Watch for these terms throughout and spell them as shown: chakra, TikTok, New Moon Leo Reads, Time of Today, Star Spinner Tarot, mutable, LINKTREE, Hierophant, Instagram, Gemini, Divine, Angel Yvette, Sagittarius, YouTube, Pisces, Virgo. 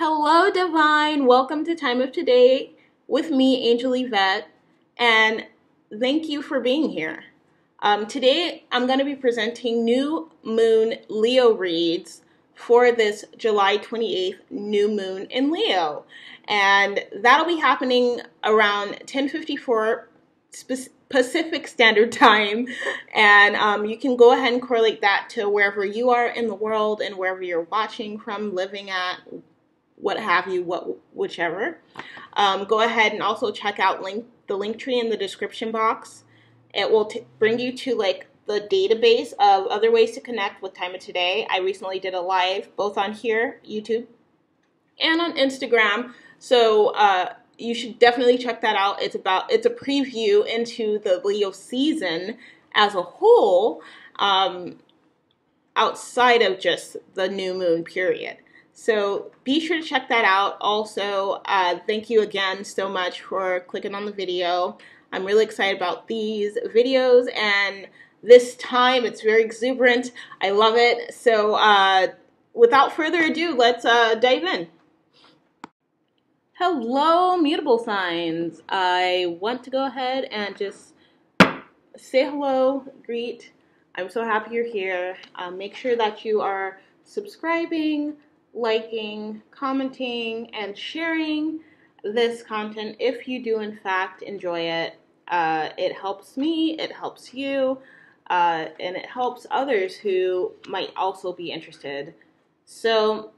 Hello, Divine. Welcome to Time of Today with me, Angel Yvette, and thank you for being here. Today, I'm going to be presenting New Moon Leo Reads for this July 28th New Moon in Leo, and that'll be happening around 10:54 Pacific Standard Time, and you can go ahead and correlate that to wherever you are in the world and wherever you're watching from, living at, what have you, whichever. Go ahead and also check out the link tree in the description box. It will bring you to the database of other ways to connect with Time of Today. I recently did a live both on here, YouTube, and on Instagram. So you should definitely check that out. It's a preview into the Leo season as a whole, outside of just the new moon period. So be sure to check that out. Also, thank you again so much for clicking on the video. I'm really excited about these videos, and this time it's very exuberant. I love it. So without further ado, let's dive in. Hello, mutable signs. I want to go ahead and just say hello, greet. I'm so happy you're here. Make sure that you are subscribing, liking, commenting, and sharing this content if you do in fact enjoy it. It helps me, it helps you, and it helps others who might also be interested. So,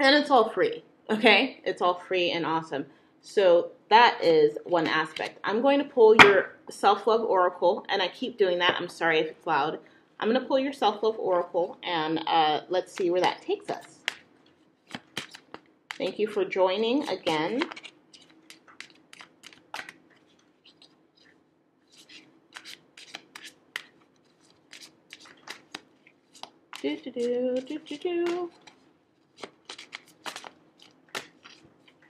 and it's all free, okay? It's all free and awesome. So that is one aspect. I'm going to pull your self-love oracle, and I keep doing that. I'm sorry if it's loud. I'm going to pull your self-love oracle, and let's see where that takes us. Thank you for joining again.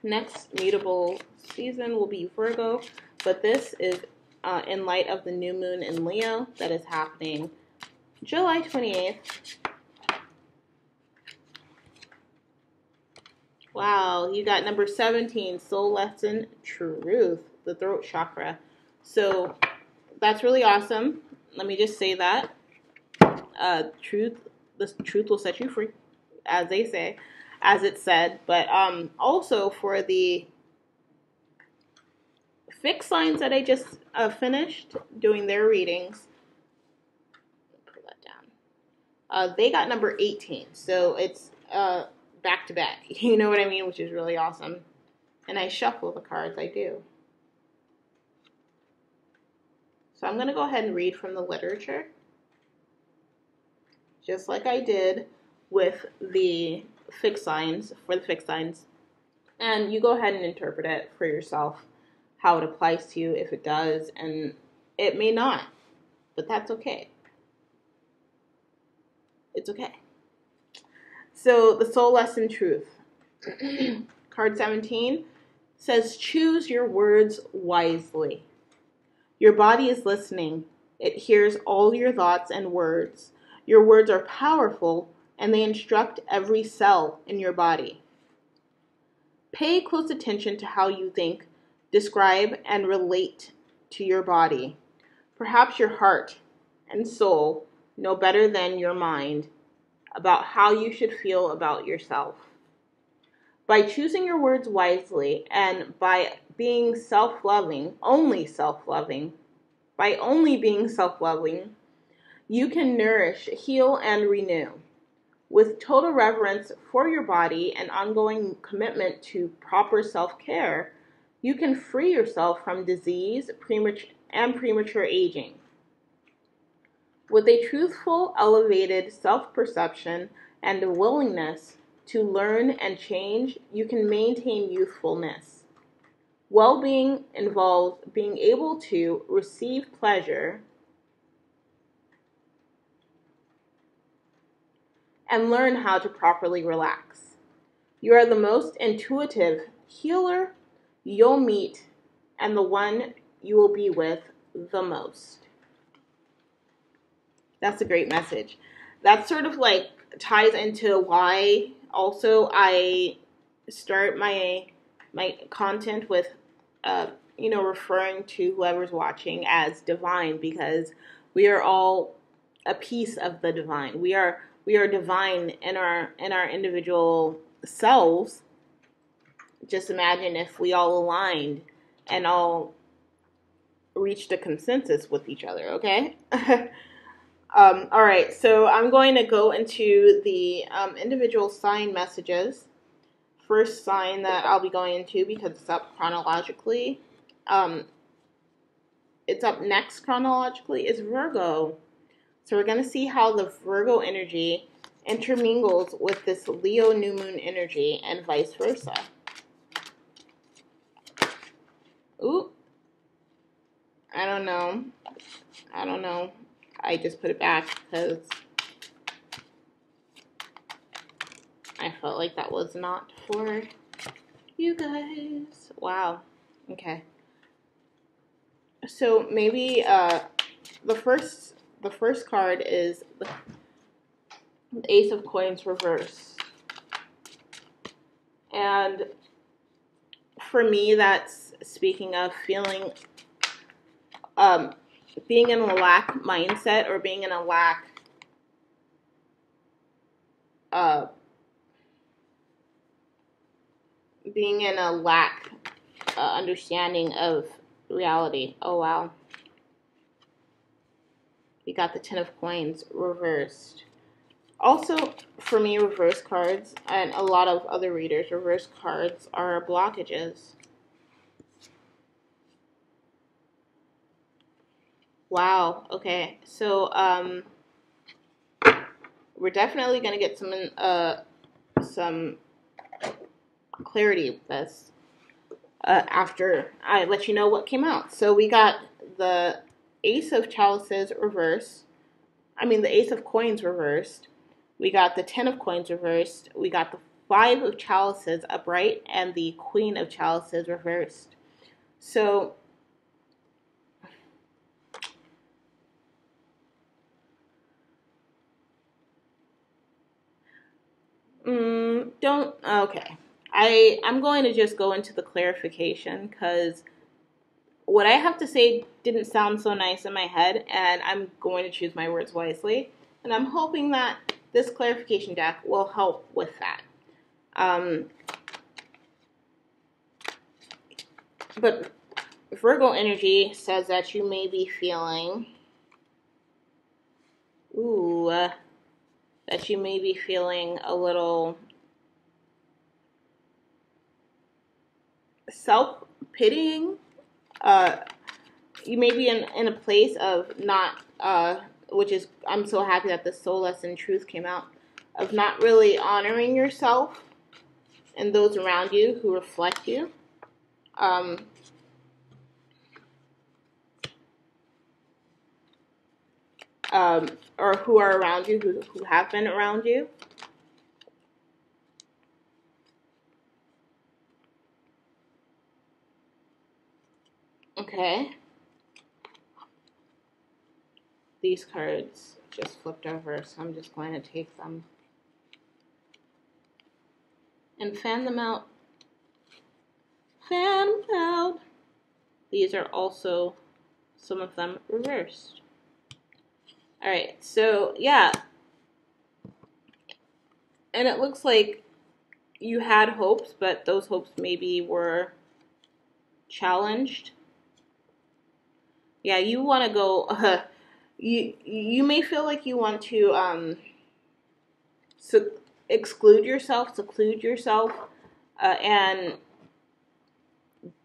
Next mutable season will be Virgo, but this is in light of the new moon in Leo that is happening July 28th. Wow, you got number 17, soul lesson, truth, the throat chakra. So that's really awesome. Let me just say that. The truth will set you free, as they say, as it said. But also for the fixed signs that I just finished doing their readings, pull that down. They got number 18, so it's back to back, you know what I mean, which is really awesome. And I shuffle the cards, I do. So I'm going to go ahead and read from the literature, just like I did with the fixed signs, for the fixed signs. And you go ahead and interpret it for yourself, how it applies to you, if it does, and it may not, but that's okay. It's okay. So the soul lesson truth, card 17 says, choose your words wisely. Your body is listening. It hears all your thoughts and words. Your words are powerful, and they instruct every cell in your body. Pay close attention to how you think, describe, and relate to your body. Perhaps your heart and soul know better than your mind about how you should feel about yourself. By choosing your words wisely and by being self-loving, only self-loving, you can nourish, heal, and renew. With total reverence for your body and ongoing commitment to proper self-care, you can free yourself from disease and premature aging. With a truthful, elevated self-perception and a willingness to learn and change, you can maintain youthfulness. Well-being involves being able to receive pleasure and learn how to properly relax. You are the most intuitive healer you'll meet and the one you will be with the most. That's a great message. That sort of ties into why also I start my content with, you know, referring to whoever's watching as divine, because we are all a piece of the divine. We are divine in our individual selves. Just imagine if we all aligned and all reached a consensus with each other, okay? All right, so I'm going to go into the individual sign messages. First sign that I'll be going into, because it's up chronologically. It's up next chronologically, is Virgo. So we're going to see how the Virgo energy intermingles with this Leo new moon energy and vice versa. Ooh. I don't know. I just put it back because I felt like that was not for you guys. Wow. Okay. So maybe the first card is the Ace of Coins reverse. And for me, that's speaking of feeling, being in a lack mindset, or being in a lack, understanding of reality. Oh, wow. We got the Ten of Coins reversed. Also, for me, reverse cards, and a lot of other readers, reverse cards are blockages. Wow, okay. So, we're definitely going to get some clarity with this after I let you know what came out. So we got the Ace of Chalices reversed. I mean, the Ace of Coins reversed. We got the Ten of Coins reversed. We got the Five of Chalices upright and the Queen of Chalices reversed. So don't, okay. I'm going to just go into the clarification, because what I have to say didn't sound so nice in my head, and I'm going to choose my words wisely. And I'm hoping that this clarification deck will help with that. But Virgo energy says that you may be feeling, that you may be feeling a little self-pitying. You may be in a place of not, which is, I'm so happy that the soul lesson truth came out, of not really honoring yourself and those around you who reflect you. Or who are around you, who have been around you. Okay. These cards just flipped over, so I'm just going to take them and fan them out. Fan them out. These are also, some of them, reversed. All right, so yeah, and it looks like you had hopes, but those hopes maybe were challenged. Yeah, you want to go, you may feel like you want to seclude yourself, and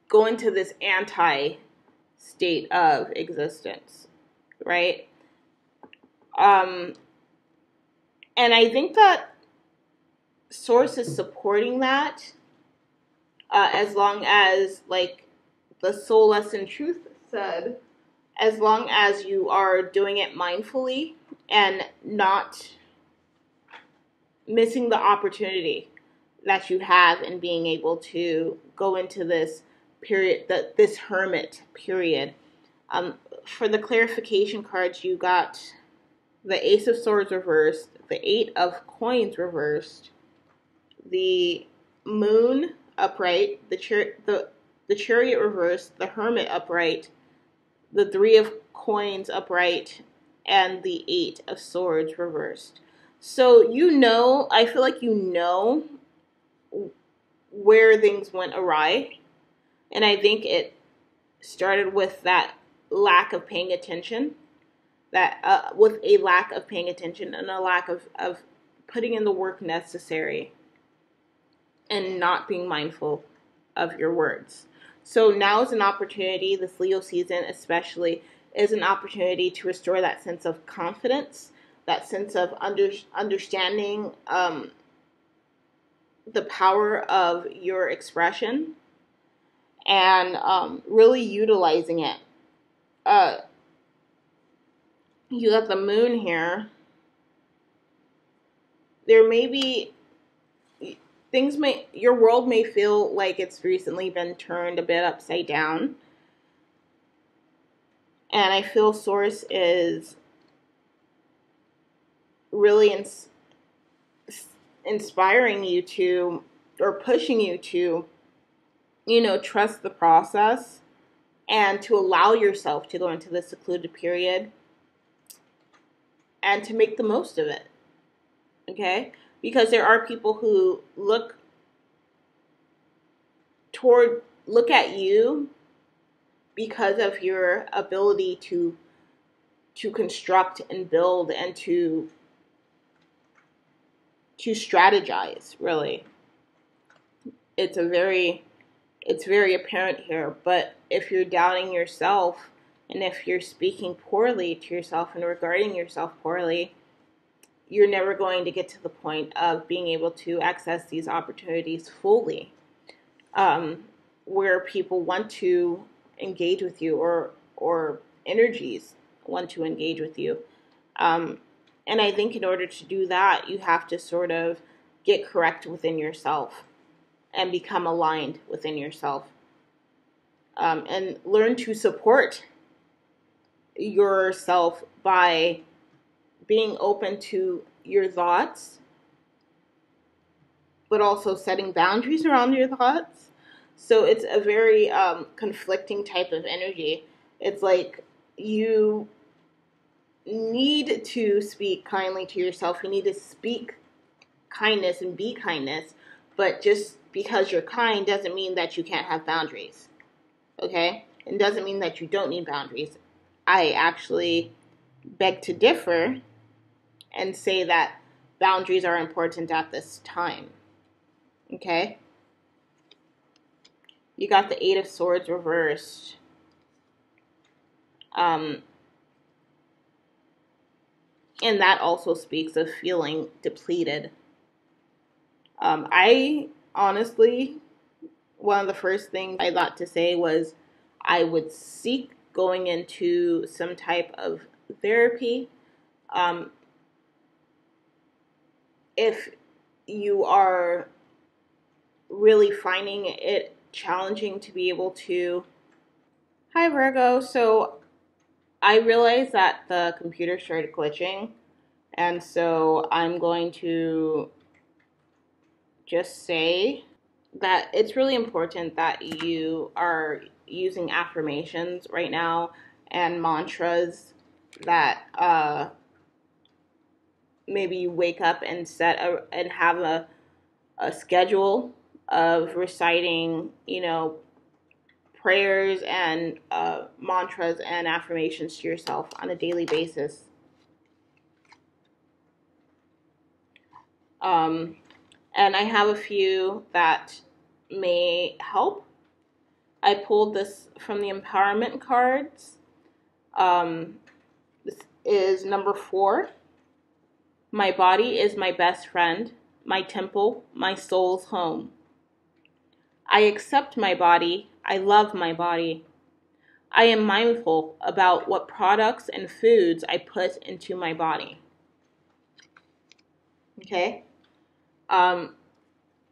go into this anti-state of existence, right? And I think that Source is supporting that, as long as, like the soul lesson truth said, as long as you are doing it mindfully and not missing the opportunity that you have in being able to go into this period, this hermit period. For the clarification cards, you got the Ace of Swords reversed, the Eight of Coins reversed, the Moon upright, the Chariot reversed, the Hermit upright, the Three of Coins upright, and the Eight of Swords reversed. So you know, I feel like you know where things went awry. And I think it started with that lack of paying attention, and a lack of putting in the work necessary and not being mindful of your words. So now is an opportunity, this Leo season especially, is an opportunity to restore that sense of confidence, that sense of understanding the power of your expression, and really utilizing it. You got the Moon here. There may be things your world may feel like it's recently been turned a bit upside down. And I feel Source is really inspiring you to, or pushing you to, you know, trust the process and to allow yourself to go into this secluded period and to make the most of it, okay? Because there are people who look at you because of your ability to construct and build and to strategize, really. It's very apparent here, but if you're doubting yourself and if you're speaking poorly to yourself and regarding yourself poorly, you're never going to get to the point of being able to access these opportunities fully, where people want to engage with you, or energies want to engage with you. And I think in order to do that, you have to sort of get correct within yourself and become aligned within yourself, and learn to support yourself by being open to your thoughts, but also setting boundaries around your thoughts. So it's a very conflicting type of energy. It's like you need to speak kindly to yourself. You need to speak kindness and be kindness, but just because you're kind doesn't mean that you can't have boundaries, okay? And doesn't mean that you don't need boundaries. I actually beg to differ and say that boundaries are important at this time, okay? You got the Eight of Swords reversed. And that also speaks of feeling depleted. I honestly, one of the first things I thought to say was I would seek going into some type of therapy. If you are really finding it challenging to be able to... Hi Virgo, so I realized that the computer started glitching, and so I'm going to just say that it's really important that you are using affirmations right now and mantras that maybe you wake up and have a schedule of reciting, you know, prayers and mantras and affirmations to yourself on a daily basis. And I have a few that may help. I pulled this from the Empowerment cards. This is number 4. My body is my best friend, my temple, my soul's home. I accept my body. I love my body. I am mindful about what products and foods I put into my body. Okay?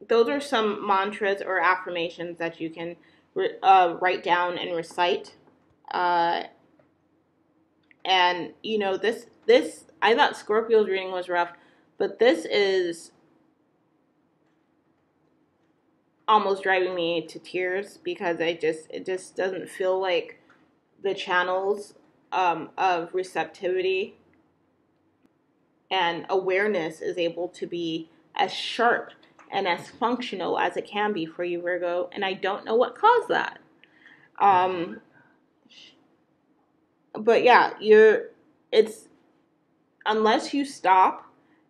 Those are some mantras or affirmations that you can write down and recite. And, you know, this I thought Scorpio's reading was rough, but this is almost driving me to tears, because it just doesn't feel like the channels of receptivity and awareness is able to be as sharp and as functional as it can be for you, Virgo, and I don't know what caused that. But yeah, unless you stop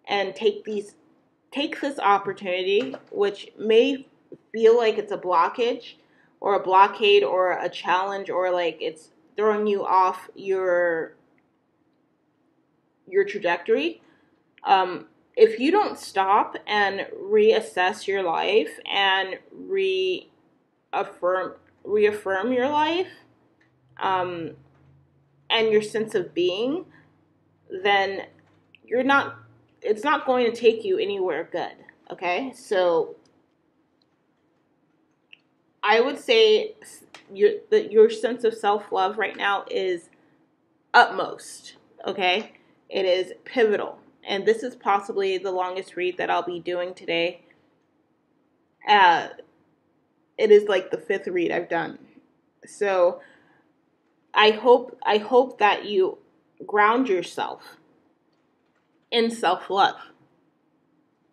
and take this opportunity, which may feel like it's a blockage or a blockade or a challenge, or like it's throwing you off your trajectory. If you don't stop and reassess your life and reaffirm your life and your sense of being, then it's not going to take you anywhere good, okay? So I would say your sense of self-love right now is utmost, okay? It is pivotal. And this is possibly the longest read that I'll be doing today. It is like the 5th read I've done. So I hope that you ground yourself in self-love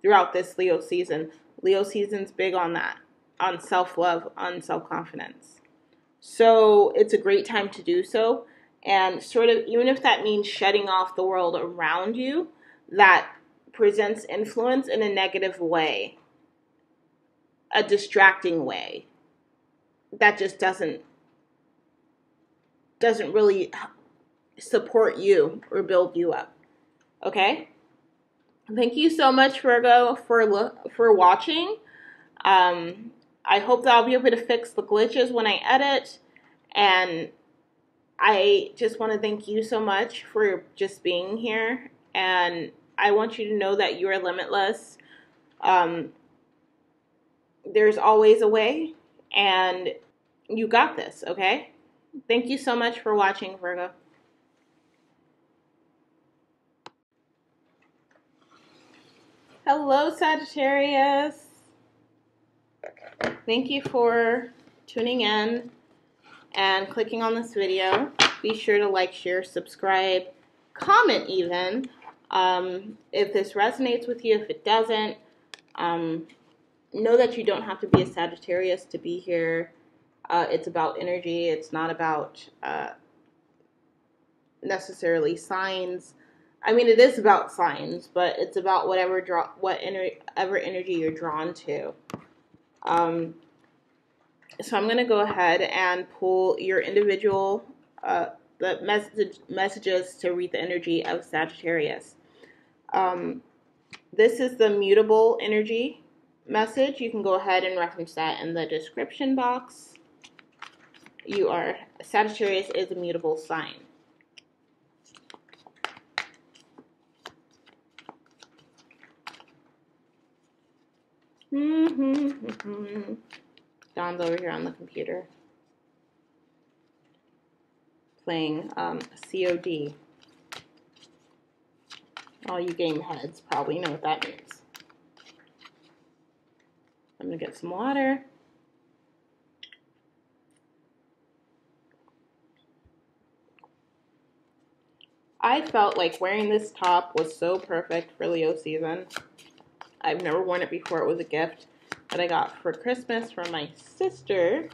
throughout this Leo season. Leo season's big on that, on self-love, on self-confidence. So it's a great time to do so. And sort of, even if that means shutting off the world around you that presents influence in a negative way, a distracting way, that just doesn't really support you or build you up, okay? Thank you so much, Virgo, for watching. I hope that I'll be able to fix the glitches when I edit, and I just want to thank you so much for just being here. And I want you to know that you are limitless. There's always a way, and you got this, okay? Thank you so much for watching, Virgo. Hello, Sagittarius. Thank you for tuning in and clicking on this video. Be sure to like, share, subscribe, comment even. If this resonates with you, if it doesn't, know that you don't have to be a Sagittarius to be here. It's about energy. It's not about necessarily signs. I mean, it is about signs, but it's about whatever energy you're drawn to. So I'm going to go ahead and pull your individual messages to read the energy of Sagittarius. This is the mutable energy message. You can go ahead and reference that in the description box. Sagittarius is a mutable sign. Don's over here on the computer playing COD. All you game heads probably know what that means. I'm gonna get some water. I felt like wearing this top was so perfect for Leo season. I've never worn it before. It was a gift that I got for Christmas from my sister.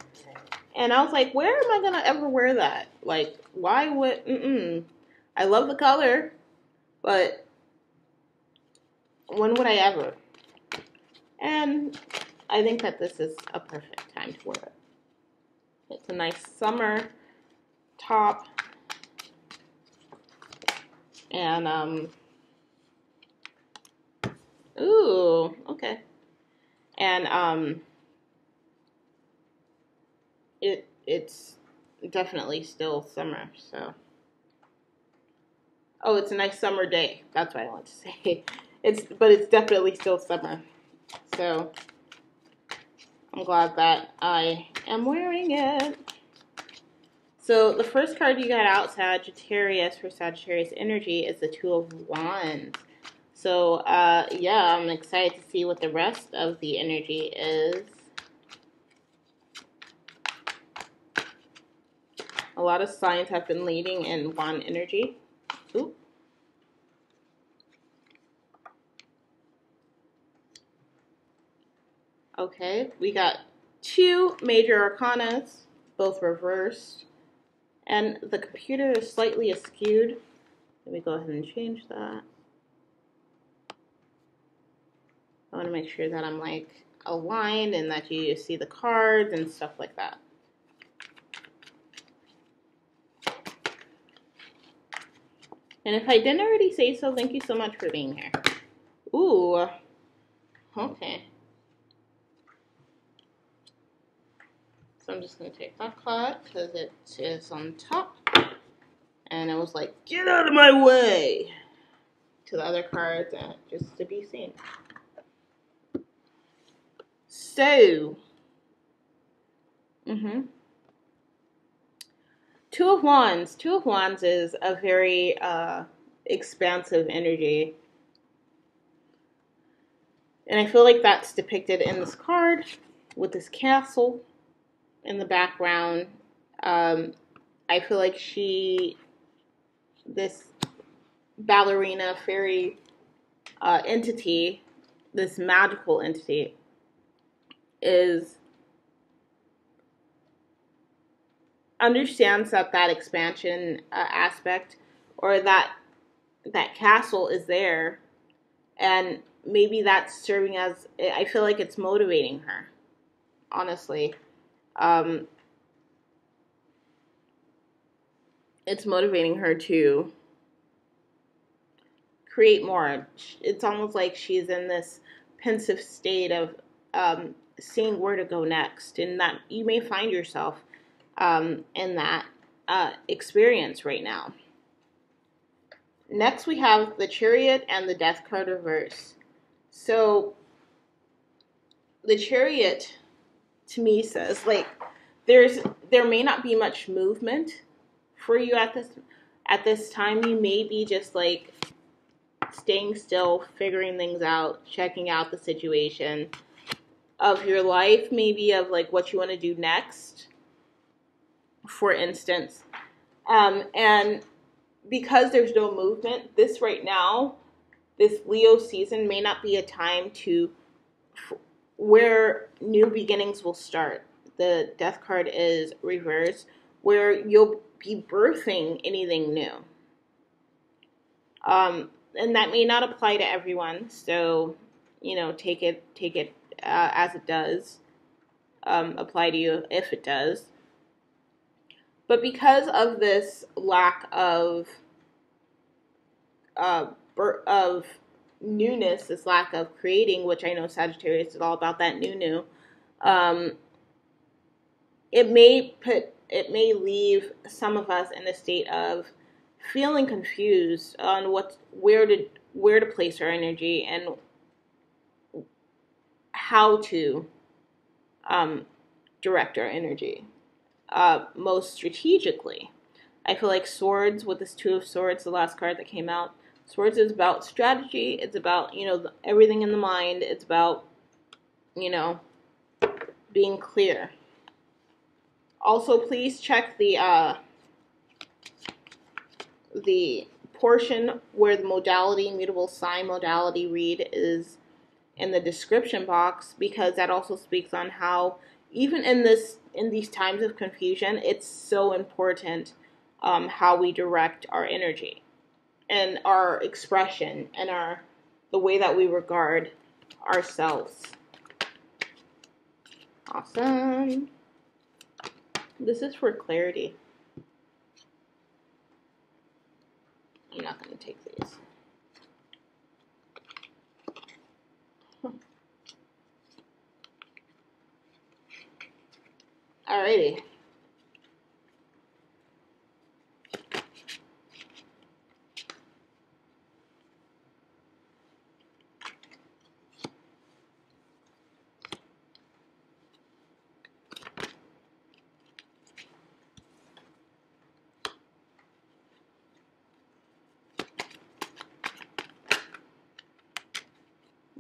And I was like, where am I going to ever wear that? Like, why would, I love the color, but when would I ever? And I think that this is a perfect time to wear it. It's a nice summer top. And, ooh, okay. And, It's definitely still summer, so. Oh, it's a nice summer day. That's what I want to say. But it's definitely still summer. So I'm glad that I am wearing it. So the first card you got out, Sagittarius, for Sagittarius energy, is the Two of Wands. So yeah, I'm excited to see what the rest of the energy is A lot of signs have been leading in one energy. Ooh. Okay, we got two major arcana, both reversed, and the computer is slightly askewed. Let me go ahead and change that. I want to make sure that I'm like aligned and that you see the cards and stuff like that. And if I didn't already say so, thank you so much for being here. Ooh, okay. So I'm just going to take that card because it is on top. And it was like, get out of my way! To the other cards, just to be seen. So, Two of Wands. Two of Wands is a very expansive energy. And I feel like that's depicted in this card with this castle in the background. I feel like this ballerina fairy entity, this magical entity, understands that expansion aspect, or that castle is there, and maybe that's serving as, I feel like it's motivating her, honestly. It's motivating her to create more. It's almost like she's in this pensive state of seeing where to go next, and that you may find yourself in that experience right now. Next, we have the Chariot and the Death card reverse. So the Chariot, to me, says like there may not be much movement for you at this time. You may be just like staying still, figuring things out, checking out the situation of your life, maybe of like what you want to do next, for instance. And because there's no movement, this right now, this Leo season may not be a time to where new beginnings will start. The Death card is reversed, where you'll be birthing anything new. And that may not apply to everyone, so, you know, take it as it does apply to you, if it does. But because of this lack of newness, this lack of creating, which I know Sagittarius is all about that new, it may leave some of us in a state of feeling confused on where to place our energy and how to direct our energy most strategically. I feel like Swords, with this Two of Swords, the last card that came out, Swords is about strategy. It's about, you know, everything in the mind. It's about, you know, being clear. Also, please check the portion where the modality, mutable sign modality read is in the description box, because that also speaks on how even in these times of confusion, it's so important how we direct our energy and our expression and the way that we regard ourselves. Awesome. This is for clarity. I'm not going to take these. Alrighty.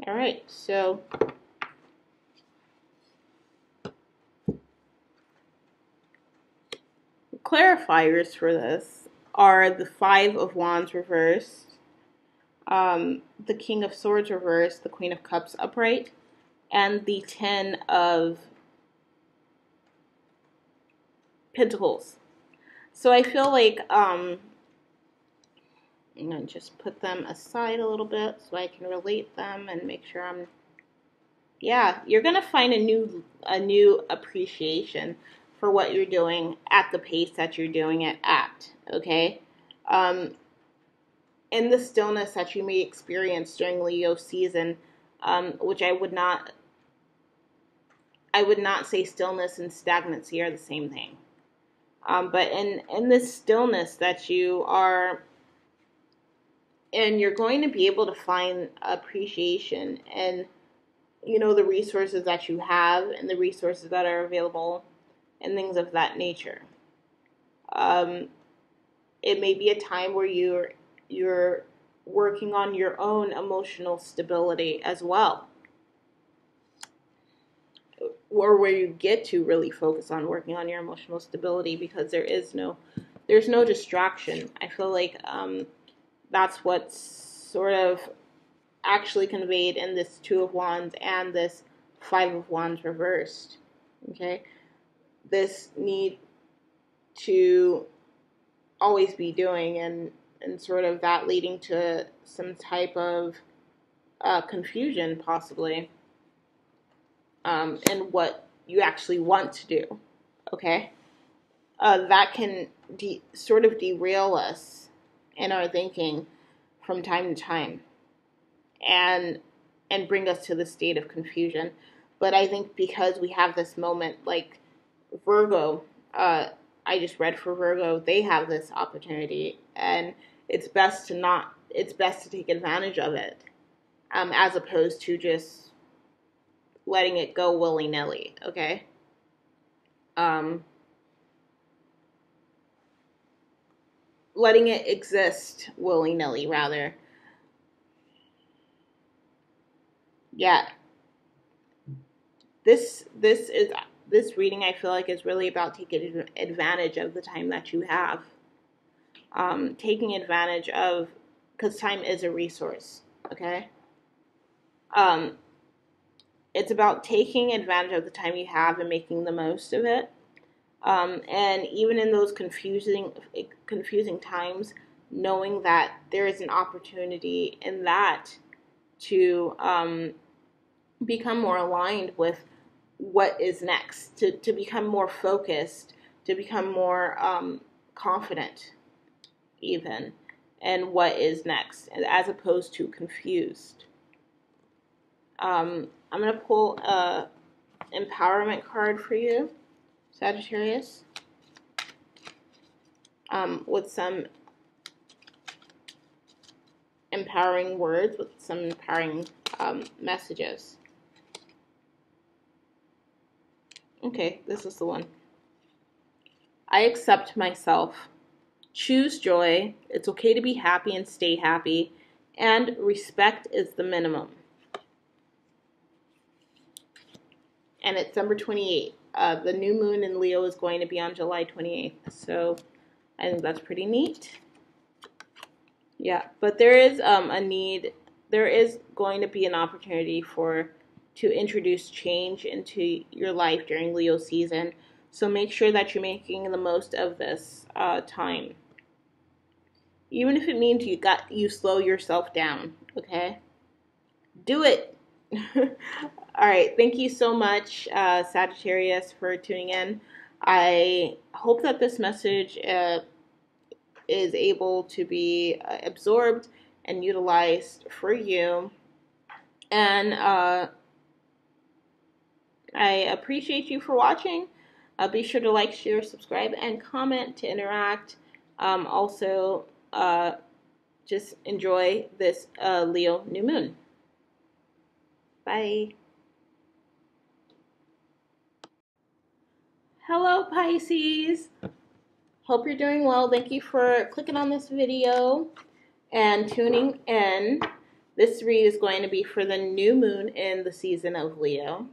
All right, so clarifiers for this are the Five of Wands reversed, the King of Swords reversed, the Queen of Cups upright, and the Ten of Pentacles. So I feel like, I'm going to just put them aside a little bit so I can relate them and make sure I'm, yeah, you're going to find a new appreciation for what you're doing at the pace that you're doing it at, okay? In the stillness that you may experience during Leo season, which I would not say stillness and stagnancy are the same thing. But in this stillness that you are in, you're going to be able to find appreciation and, you know, the resources that you have and the resources that are available and things of that nature. It may be a time where you're working on your own emotional stability as well, or where you get to really focus on working on your emotional stability because there's no distraction. I feel like that's what's sort of actually conveyed in this Two of Wands and this Five of Wands reversed, okay? This need to always be doing and sort of that leading to some type of confusion possibly and what you actually want to do, okay? That can sort of derail us in our thinking from time to time and bring us to the state of confusion. But I think because we have this moment, like Virgo, I just read for Virgo, they have this opportunity and it's best to take advantage of it as opposed to just letting it go willy-nilly, okay? Letting it exist willy-nilly, rather. Yeah. This reading, I feel like, is really about taking advantage of the time that you have. Taking advantage of, because time is a resource, okay? It's about taking advantage of the time you have and making the most of it. And even in those confusing times, knowing that there is an opportunity in that to become more aligned with what is next, to become more focused, to become more confident even in what is next, as opposed to confused. I'm going to pull an empowerment card for you, Sagittarius, with some empowering words, with some empowering messages. Okay, this is the one. I accept myself. Choose joy. It's okay to be happy and stay happy. And respect is the minimum. And it's December 28th. The new moon in Leo is going to be on July 28th. So I think that's pretty neat. Yeah, but there is a need. There is going to be an opportunity to introduce change into your life during Leo season. So make sure that you're making the most of this time. Even if it means you slow yourself down, okay? Do it. All right, thank you so much, Sagittarius, for tuning in. I hope that this message is able to be absorbed and utilized for you. And I appreciate you for watching. Be sure to like, share, subscribe, and comment to interact. Also, just enjoy this Leo new moon. Bye. Hello, Pisces. Hope you're doing well. Thank you for clicking on this video and tuning in. This read is going to be for the new moon in the season of Leo.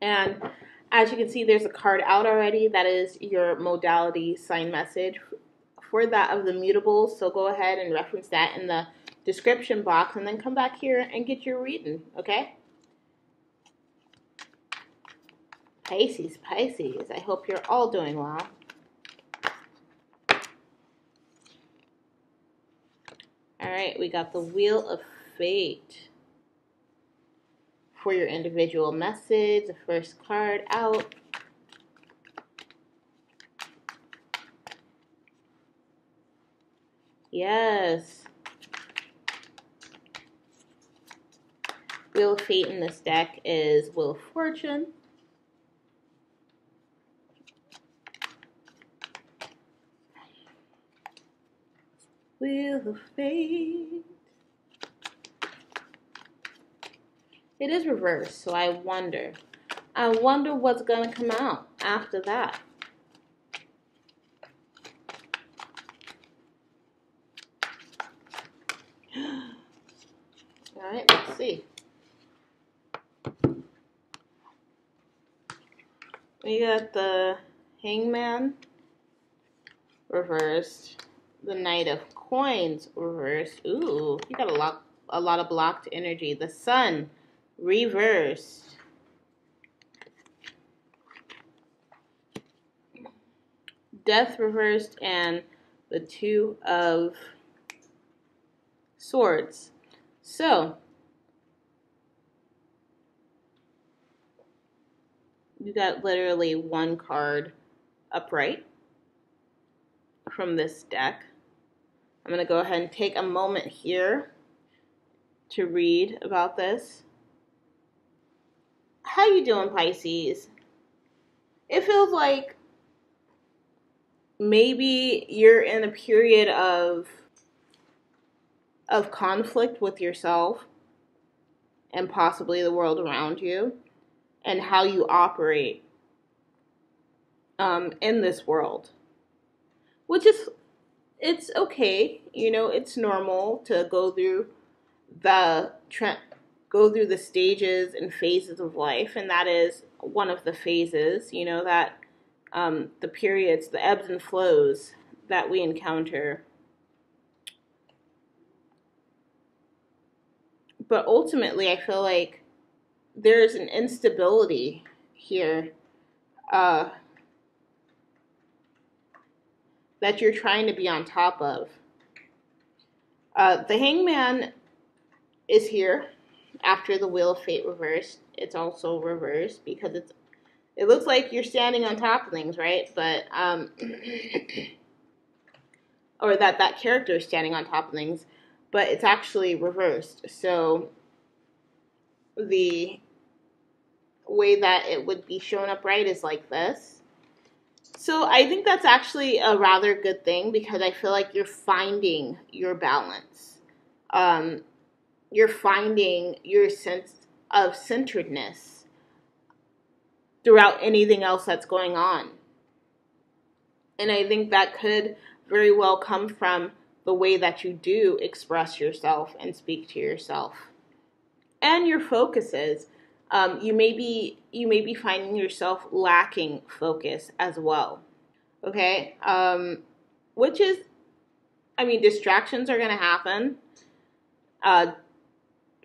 And As you can see, there's a card out already. That is your modality sign message for that of the mutables. So go ahead and reference that in the description box and then come back here and get your reading, okay? Pisces, Pisces, I hope you're all doing well. All right, we got the Wheel of Fate for your individual message, the first card out. Yes. Wheel of Fate in this deck is Wheel of Fortune. Wheel of Fate. It is reversed, so I wonder what's going to come out after that. All right, let's see. We got the Hangman reversed, the Knight of Coins reversed. Ooh, you got a lot of blocked energy. The Sun reversed. Death reversed and the Two of Swords. So, you got literally one card upright from this deck. I'm going to go ahead and take a moment here to read about this. How you doing, Pisces? It feels like maybe you're in a period of conflict with yourself and possibly the world around you and how you operate in this world. Which is, it's okay, you know, it's normal to go through the go through the stages and phases of life, and that is one of the phases, you know, that the periods, the ebbs and flows that we encounter. But ultimately, I feel like there's an instability here that you're trying to be on top of. The Hangman is here. After the Wheel of Fate reversed, it's also reversed because it looks like you're standing on top of things, right? But or that character is standing on top of things, but it's actually reversed. So the way that it would be shown up right is like this. So I think that's actually a rather good thing because I feel like you're finding your balance. You're finding your sense of centeredness throughout anything else that's going on. And I think that could very well come from the way that you do express yourself and speak to yourself. And your focuses. You may be finding yourself lacking focus as well. Okay? Which is, I mean, distractions are going to happen.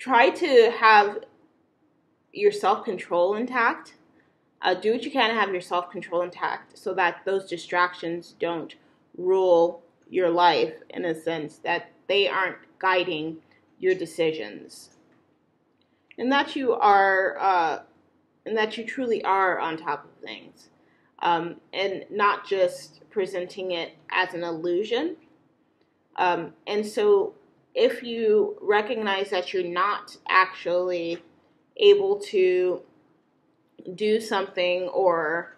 Try to have your self-control intact. Do what you can to have your self-control intact so that those distractions don't rule your life in a sense that they aren't guiding your decisions. And that you are, and that you truly are on top of things. And not just presenting it as an illusion. And so, if you recognize that you're not actually able to do something or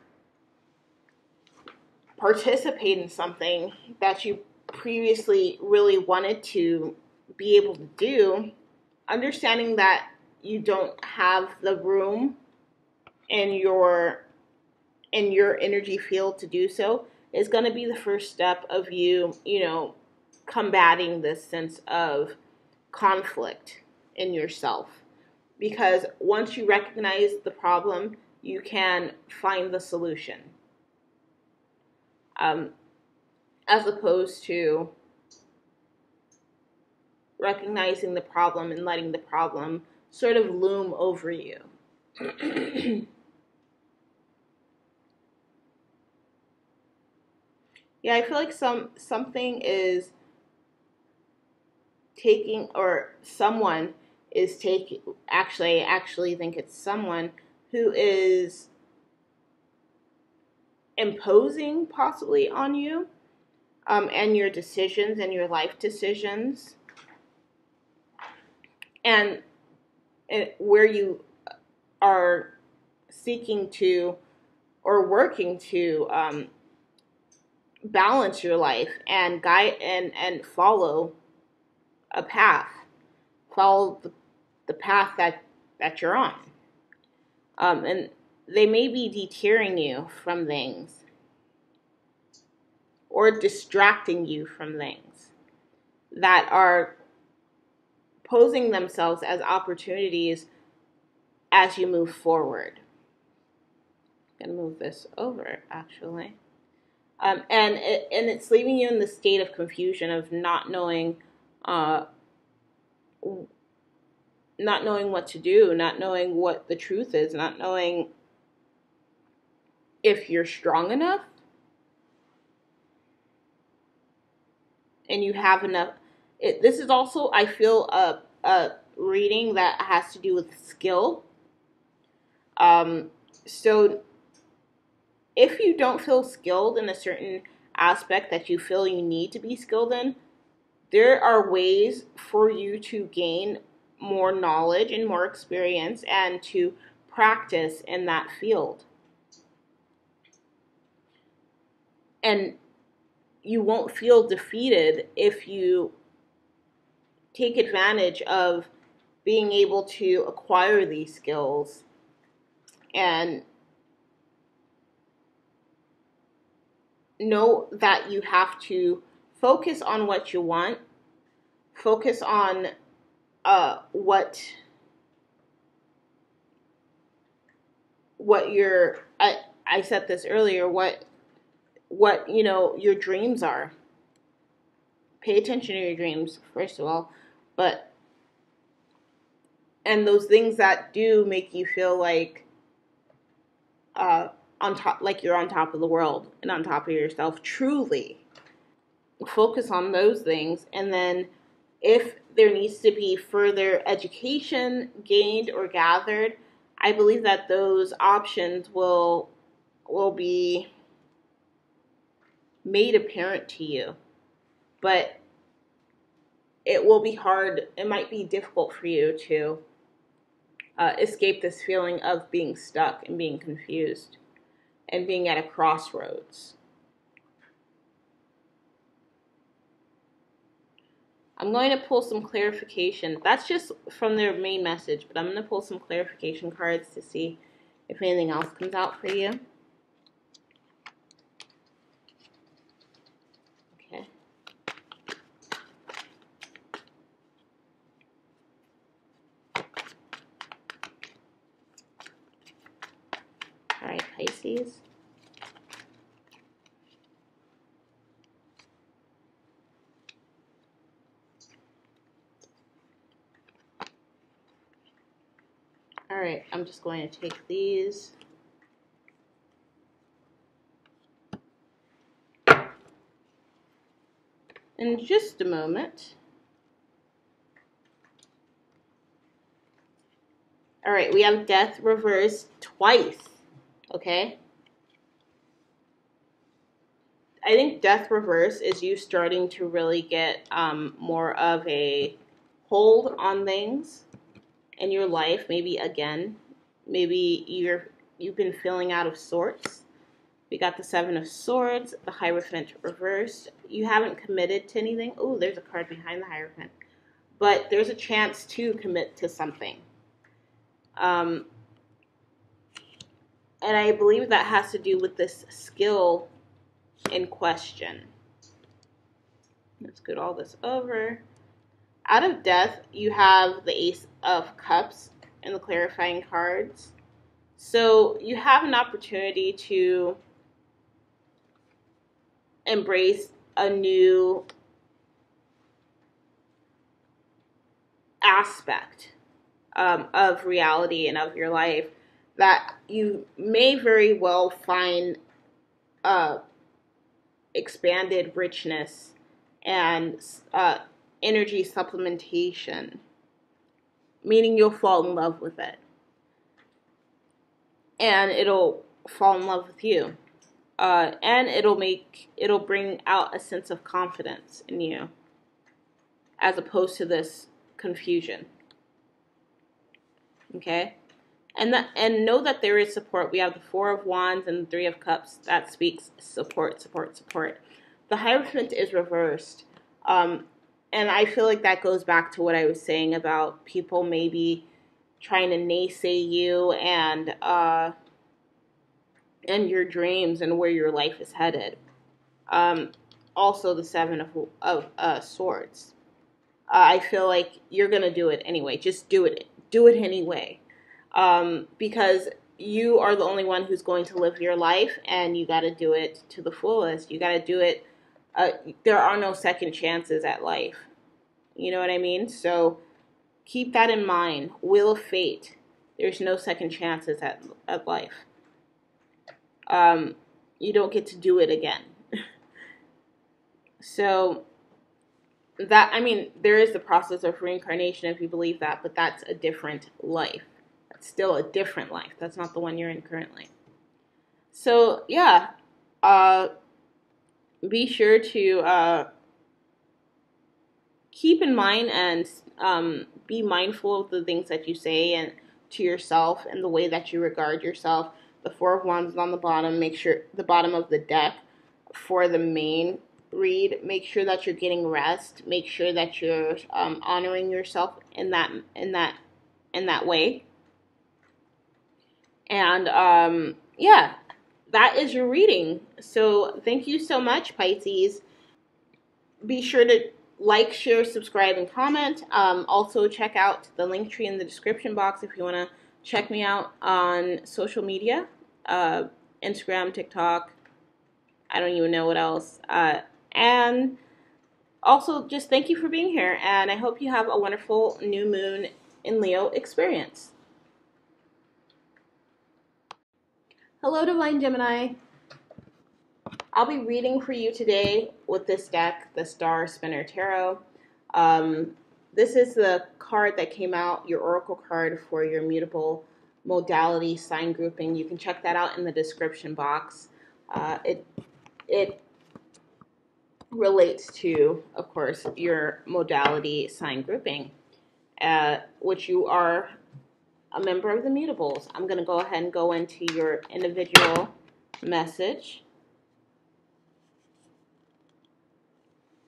participate in something that you previously really wanted to be able to do, understanding that you don't have the room in your energy field to do so is going to be the first step of you, you know, combating this sense of conflict in yourself. Because once you recognize the problem you can find the solution. As opposed to recognizing the problem and letting the problem sort of loom over you. Yeah, I feel like something is taking, or someone is taking, actually, I actually think it's someone who is imposing possibly on you and your decisions and your life decisions. And where you are seeking to or working to balance your life and guide and follow a path, follow the path that you're on. And they may be deterring you from things or distracting you from things that are posing themselves as opportunities as you move forward. I'm gonna move this over, actually. And it's leaving you in the state of confusion, of not knowing what to do, not knowing what the truth is, not knowing if you're strong enough and you have enough. This is also, I feel, a reading that has to do with skill. So if you don't feel skilled in a certain aspect that you feel you need to be skilled in, there are ways for you to gain more knowledge and more experience and to practice in that field. And you won't feel defeated if you take advantage of being able to acquire these skills and know that you have to focus on what you want, focus on what your, I said this earlier, what you know your dreams are. Pay attention to your dreams, first of all, and those things that do make you feel like on top, like you're on top of the world and on top of yourself, truly. Focus on those things, and then if there needs to be further education gained or gathered, I believe that those options will be made apparent to you. But it will be hard, it might be difficult for you to escape this feeling of being stuck and being confused and being at a crossroads. I'm going to pull some clarification. That's just from their main message, but I'm going to pull some clarification cards to see if anything else comes out for you. Pisces. All right, I'm just going to take these. In just a moment. All right, we have death reversed twice. Okay, I think death reverse is you starting to really get more of a hold on things in your life. Maybe again, maybe you've been feeling out of sorts. We got the Seven of Swords, the Hierophant reversed. You haven't committed to anything. Oh, there's a card behind the Hierophant, but there's a chance to commit to something. And I believe that has to do with this skill in question. Let's get all this over. Out of death, you have the Ace of Cups and the clarifying cards. So you have an opportunity to embrace a new aspect of reality and of your life that you may very well find expanded richness and energy supplementation, meaning you'll fall in love with it and it'll fall in love with you, and it'll bring out a sense of confidence in you as opposed to this confusion. Okay, and know that there is support. We have the 4 of Wands and the 3 of Cups. That speaks support, support, support. The Hierophant is reversed, and I feel like that goes back to what I was saying about people maybe trying to naysay you and your dreams and where your life is headed. Also, the 7 of Swords. I feel like you're gonna do it anyway. Just do it. Do it anyway, because you are the only one who's going to live your life, and you got to do it to the fullest. You got to do it. There are no second chances at life. You know what I mean? So keep that in mind. Wheel of Fate. There's no second chances at life. You don't get to do it again. So. That, I mean, there is the process of reincarnation if you believe that, but that's a different life. That's still a different life. That's not the one you're in currently. So, yeah. Be sure to keep in mind and be mindful of the things that you say and to yourself and the way that you regard yourself. The 4 of Wands is on the bottom. Make sure the bottom of the deck for the main read, make sure that you're getting rest, make sure that you're honoring yourself in that way. And yeah, that is your reading. So thank you so much, Pisces. Be sure to like, share, subscribe, and comment. Also check out the link tree in the description box if you want to check me out on social media, Instagram, TikTok, I don't even know what else. And also, just thank you for being here, and I hope you have a wonderful new moon in Leo experience. Hello, Divine Gemini. I'll be reading for you today with this deck, the Star Spinner Tarot. This is the card that came out, your oracle card for your mutable modality sign grouping. You can check that out in the description box. It relates to, of course, your modality sign grouping, which you are a member of the mutables. I'm going to go ahead and go into your individual message.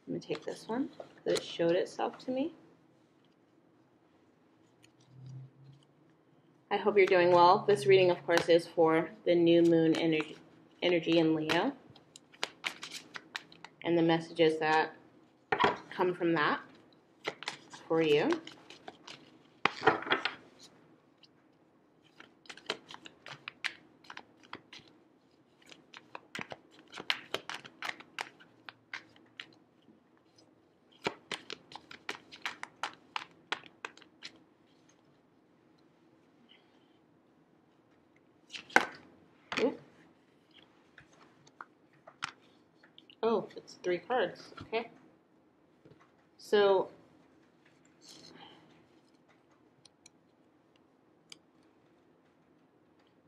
Let me take this one because it showed itself to me. I hope you're doing well. This reading, of course, is for the new moon energy in Leo, and the messages that come from that for you. Oh, it's 3 cards. Okay. So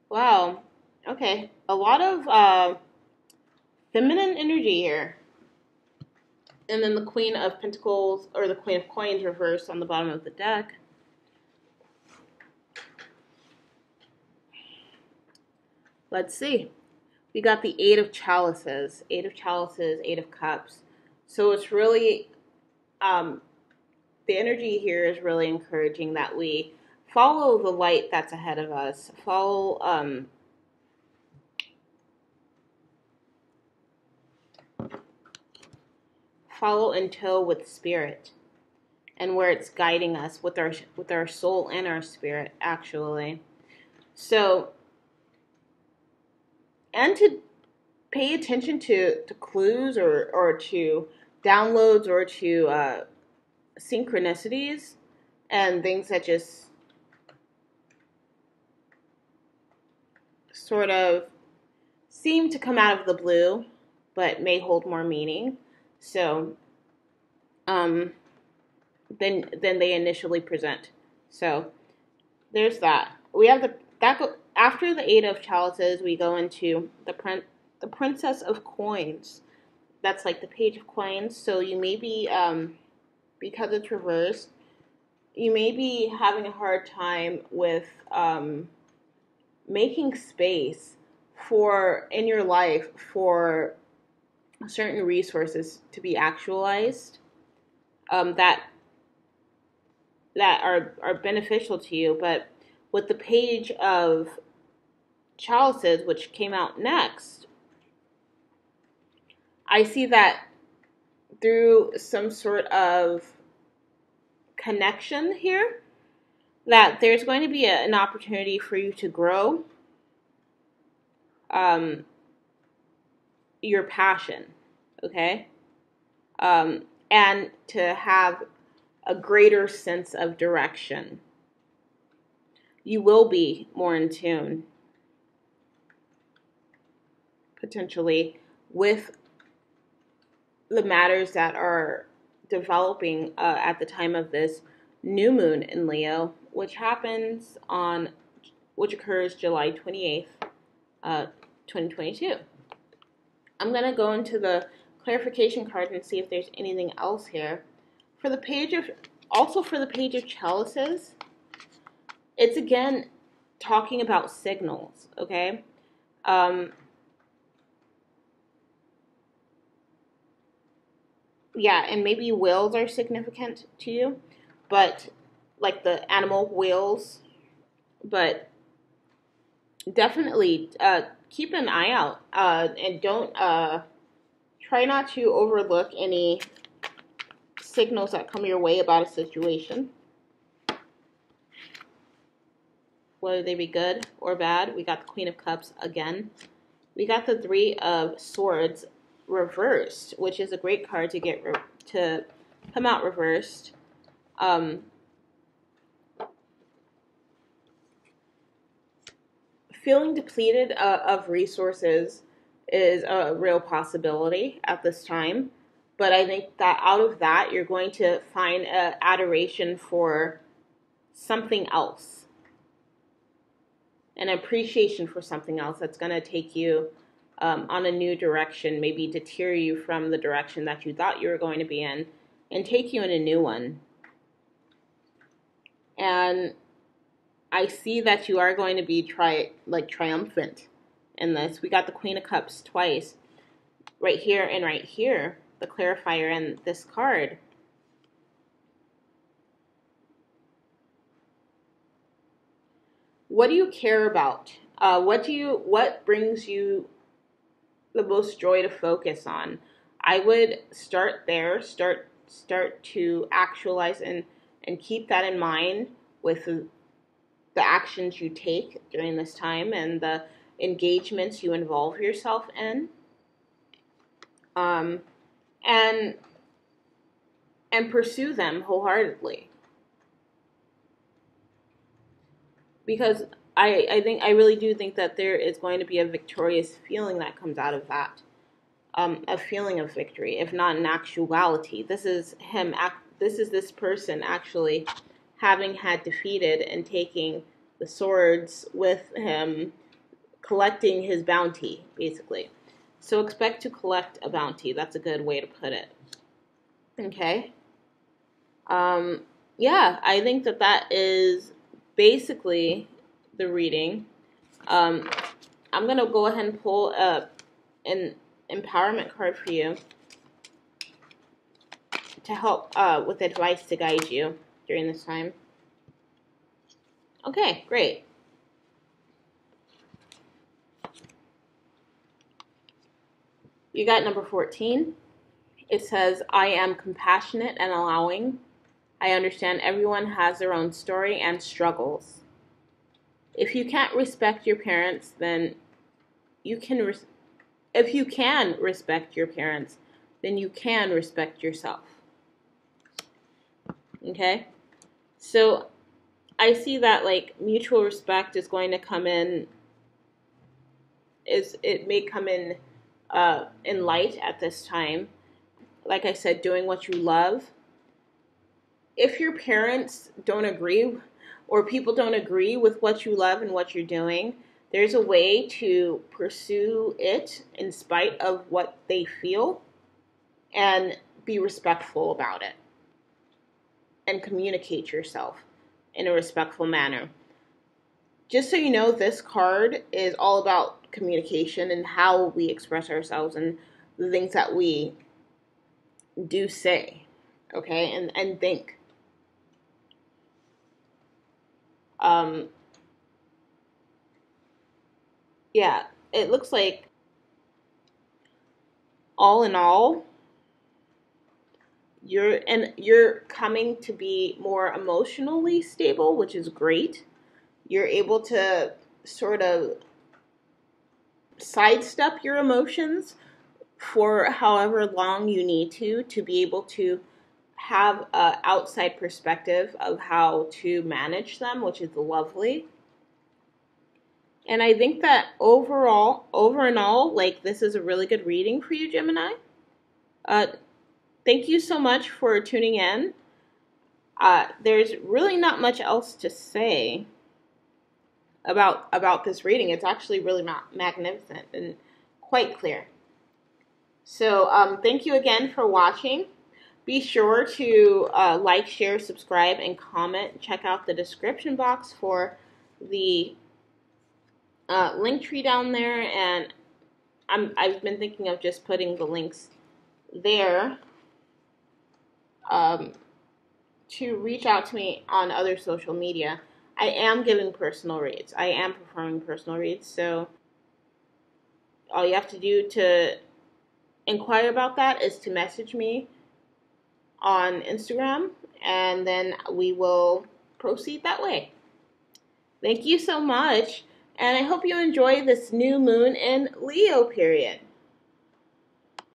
wow. Okay. A lot of feminine energy here. And then the Queen of Pentacles or the Queen of Coins reversed on the bottom of the deck. Let's see. We got the 8 of Chalices, 8 of Cups. So it's really, the energy here is really encouraging that we follow the light that's ahead of us, follow follow in tow with spirit and where it's guiding us with our soul and our spirit, actually. So and to pay attention to clues or to downloads or to synchronicities and things that just sort of seem to come out of the blue but may hold more meaning. So than they initially present. So there's that. We have after the Eight of Chalices, we go into the Princess of Coins. That's like the Page of Coins. So you may be, because it's reversed, you may be having a hard time with making space for in your life for certain resources to be actualized that are beneficial to you. But with the Page of Chalices, which came out next, I see that through some sort of connection here, that there's going to be an opportunity for you to grow your passion, okay? And to have a greater sense of direction. You will be more in tune, potentially, with the matters that are developing at the time of this new moon in Leo, which occurs July 28th, 2022. I'm going to go into the clarification card and see if there's anything else here. For the Page of Chalices, it's again talking about signals, okay? Yeah, and maybe whales are significant to you, but like the animal whales, but definitely keep an eye out and don't try not to overlook any signals that come your way about a situation, whether they be good or bad. We got the Queen of Cups again. We got the Three of Swords reversed, which is a great card to get to come out reversed. Feeling depleted of resources is a real possibility at this time. But I think that out of that, you're going to find an adoration for something else, an appreciation for something else that's going to take you on a new direction, maybe deter you from the direction that you thought you were going to be in and take you in a new one. And I see that you are going to be triumphant in this. We got the Queen of Cups twice, right here and right here. The clarifier in this card. What do you care about? What brings you the most joy to focus on? I would start there. Start to actualize and keep that in mind with the actions you take during this time and the engagements you involve yourself in. And pursue them wholeheartedly. Because I really do think that there is going to be a victorious feeling that comes out of that. A feeling of victory, if not an actuality. This person actually having had defeated and taking the swords with him, collecting his bounty, basically. So expect to collect a bounty. That's a good way to put it. Okay. Yeah, I think that is basically the reading. I'm going to go ahead and pull up an empowerment card for you to help with advice to guide you during this time. Okay, great. You got number 14. It says, I am compassionate and allowing. I understand everyone has their own story and struggles. If you can't respect your parents, then you can, if you can respect your parents, then you can respect yourself. Okay? So I see that like mutual respect is going to come in, it may come in light at this time. Like I said, doing what you love. If your parents don't agree or people don't agree with what you love and what you're doing, there's a way to pursue it in spite of what they feel and be respectful about it and communicate yourself in a respectful manner. Just so you know, this card is all about communication and how we express ourselves and the things that we do say, okay, and think. Yeah, it looks like all in all, you're coming to be more emotionally stable, which is great. You're able to sort of sidestep your emotions for however long you need to be able to have an outside perspective of how to manage them, which is lovely. And I think that overall, over and all, like, this is a really good reading for you, Gemini. Thank you so much for tuning in. There's really not much else to say about this reading. It's actually really magnificent and quite clear. So thank you again for watching. Be sure to like, share, subscribe, and comment. Check out the description box for the link tree down there, and I've been thinking of just putting the links there to reach out to me on other social media. I am giving personal reads. I am performing personal reads, so all you have to do to inquire about that is to message me on Instagram, and then we will proceed that way. Thank you so much, and I hope you enjoy this new moon in Leo period.